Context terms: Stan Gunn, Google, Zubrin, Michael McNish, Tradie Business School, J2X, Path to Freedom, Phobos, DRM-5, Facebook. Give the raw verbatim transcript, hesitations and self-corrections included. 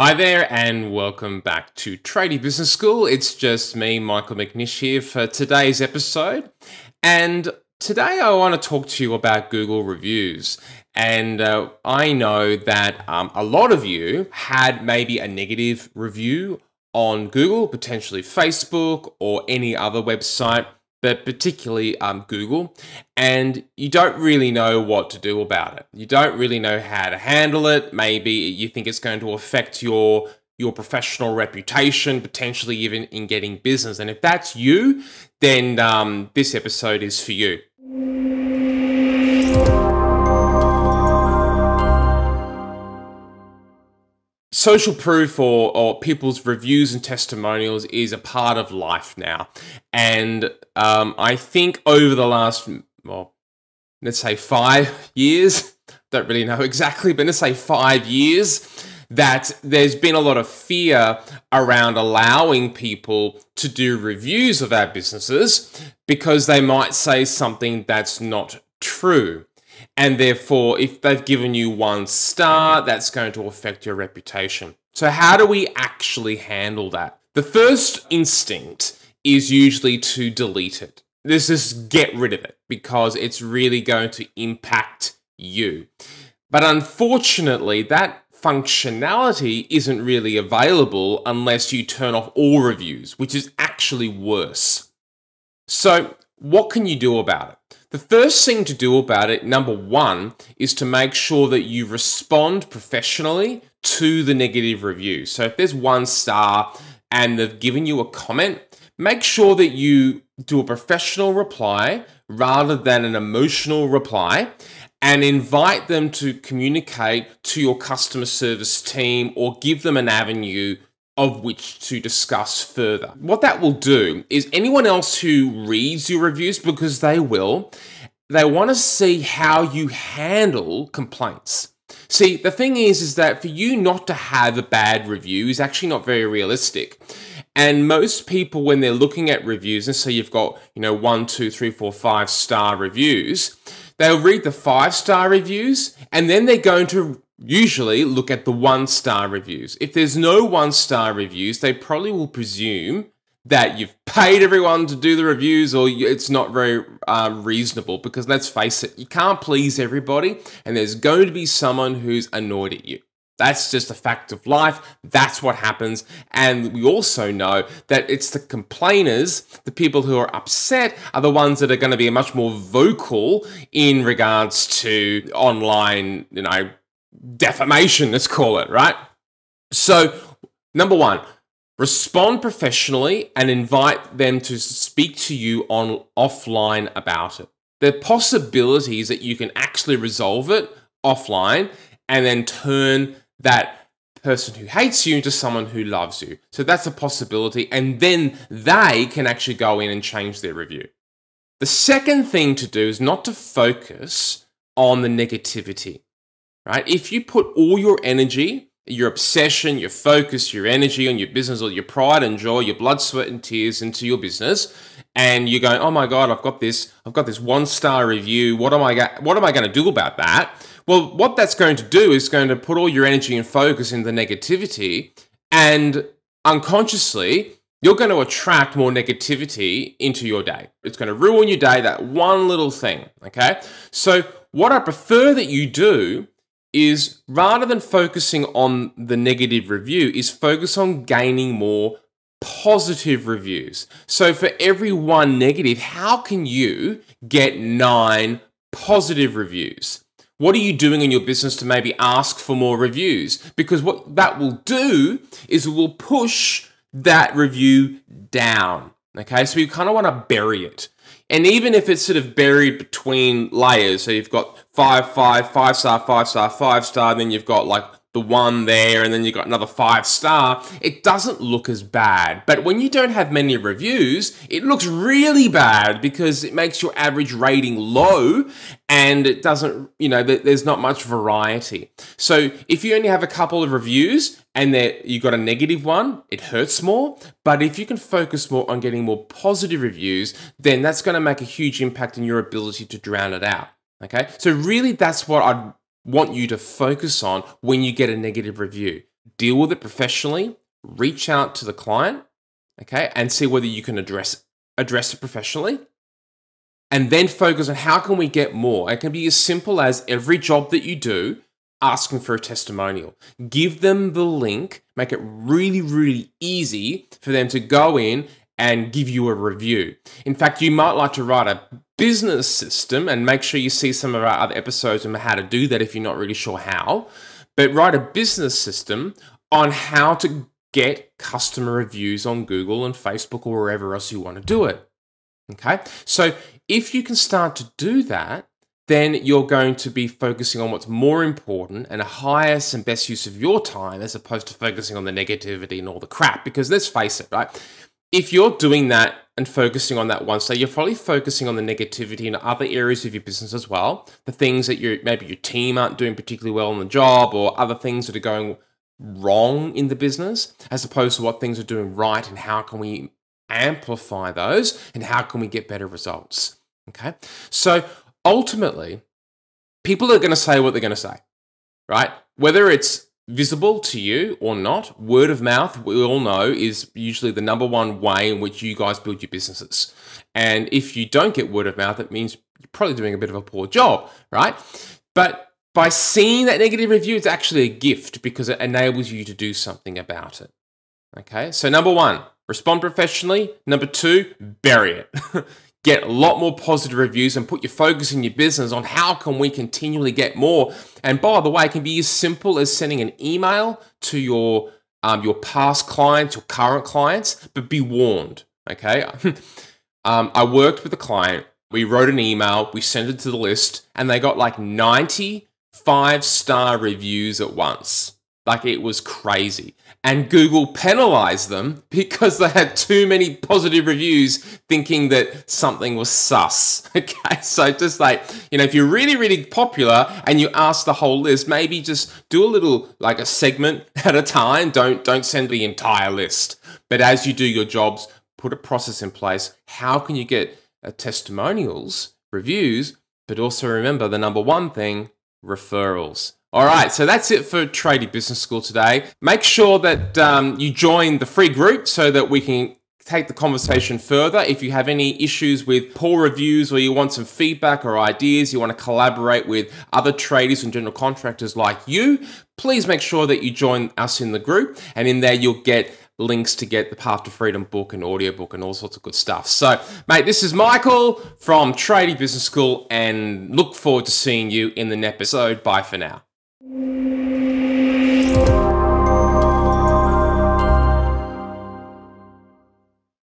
Hi there and welcome back to Tradie Business School. It's just me, Michael McNish, here for today's episode. And today I want to talk to you about Google reviews. And uh, I know that um, a lot of you had maybe a negative review on Google, potentially Facebook or any other website, but particularly um, Google. And you don't really know what to do about it. You don't really know how to handle it. Maybe you think it's going to affect your, your professional reputation, potentially even in getting business. And if that's you, then um, this episode is for you. Social proof or, or people's reviews and testimonials is a part of life now. And um, I think over the last, well, let's say five years, don't really know exactly, but let's say five years, that there's been a lot of fear around allowing people to do reviews of our businesses because they might say something that's not true. And therefore, if they've given you one star, that's going to affect your reputation. So how do we actually handle that? The first instinct is usually to delete it. Let's just get rid of it because it's really going to impact you. But unfortunately, that functionality isn't really available unless you turn off all reviews, which is actually worse. So what can you do about it? The first thing to do about it, number one, is to make sure that you respond professionally to the negative review. So if there's one star and they've given you a comment, make sure that you do a professional reply rather than an emotional reply and invite them to communicate to your customer service team or give them an avenue of which to discuss further. What that will do is anyone else who reads your reviews, because they will, they want to see how you handle complaints. See, the thing is, is that for you not to have a bad review is actually not very realistic. And most people, when they're looking at reviews, and so you've got, you know, one, two, three, four, five star reviews, they'll read the five star reviews, and then they're going to usually look at the one star reviews. If there's no one star reviews, they probably will presume that you've paid everyone to do the reviews or it's not very uh, reasonable, because let's face it, you can't please everybody and there's going to be someone who's annoyed at you. That's just a fact of life. That's what happens. And we also know that it's the complainers, the people who are upset, are the ones that are going to be much more vocal in regards to online, you know, defamation, let's call it, right? So, number one, respond professionally and invite them to speak to you on offline about it. The possibilities that you can actually resolve it offline and then turn that person who hates you into someone who loves you. So that's a possibility. And then they can actually go in and change their review. The second thing to do is not to focus on the negativity. Right? If you put all your energy, your obsession, your focus, your energy on your business, or your pride and joy, your blood, sweat, and tears into your business, and you're going, oh my God, I've got this, I've got this one-star review. What am I go- what am I going to do about that? Well, what that's going to do is going to put all your energy and focus into the negativity, and unconsciously, you're going to attract more negativity into your day. It's going to ruin your day, that one little thing. Okay. So what I prefer that you do is, rather than focusing on the negative review, is focus on gaining more positive reviews. So for every one negative, how can you get nine positive reviews? What are you doing in your business to maybe ask for more reviews? Because what that will do is it will push that review down. Okay, so you kind of want to bury it. And even if it's sort of buried between layers, so you've got five, five, five star, five star, five star, and then you've got like the one there, and then you've got another five star, it doesn't look as bad. But when you don't have many reviews, it looks really bad because it makes your average rating low and it doesn't, you know, there's not much variety. So if you only have a couple of reviews and that you got a negative one, it hurts more. But if you can focus more on getting more positive reviews, then that's going to make a huge impact in your ability to drown it out. Okay. So really that's what I'd want you to focus on when you get a negative review. deal with it professionally, reach out to the client, okay, and see whether you can address address it professionally, and then focus on how can we get more. It can be as simple as every job that you do, asking for a testimonial. Give them the link, make it really, really easy for them to go in and give you a review. In fact, you might like to write a business system, and make sure you see some of our other episodes on how to do that if you're not really sure how, but write a business system on how to get customer reviews on Google and Facebook or wherever else you want to do it, okay? So if you can start to do that, then you're going to be focusing on what's more important and a highest and best use of your time, as opposed to focusing on the negativity and all the crap, because let's face it, right? If you're doing that and focusing on that one, so you're probably focusing on the negativity in other areas of your business as well, the things that you maybe your team aren't doing particularly well on the job, or other things that are going wrong in the business, as opposed to what things are doing right and how can we amplify those and how can we get better results, okay? So ultimately, people are going to say what they're going to say, right? Whether it's visible to you or not, word of mouth, we all know, is usually the number one way in which you guys build your businesses. And if you don't get word of mouth, it means you're probably doing a bit of a poor job, right? But by seeing that negative review, it's actually a gift because it enables you to do something about it, okay? So number one, respond professionally. Number two, bury it. Get a lot more positive reviews and put your focus in your business on how can we continually get more. And by the way, it can be as simple as sending an email to your um, your past clients, your current clients, but be warned, okay? um, I worked with a client, we wrote an email, we sent it to the list, and they got like ninety-five star reviews at once. Like it was crazy. And Google penalized them because they had too many positive reviews, thinking that something was sus, okay? So just like, you know, if you're really, really popular and you ask the whole list, maybe just do a little, like a segment at a time. Don't, don't send the entire list. But as you do your jobs, put a process in place. How can you get uh, testimonials, reviews, but also remember the number one thing, referrals. All right, so that's it for Tradie Business School today. Make sure that um, you join the free group so that we can take the conversation further. If you have any issues with poor reviews or you want some feedback or ideas, you want to collaborate with other traders and general contractors like you, please make sure that you join us in the group. And in there, you'll get links to get the Path to Freedom book and audiobook and all sorts of good stuff. So, mate, this is Michael from Tradie Business School, and look forward to seeing you in the next episode. Bye for now. Thank you.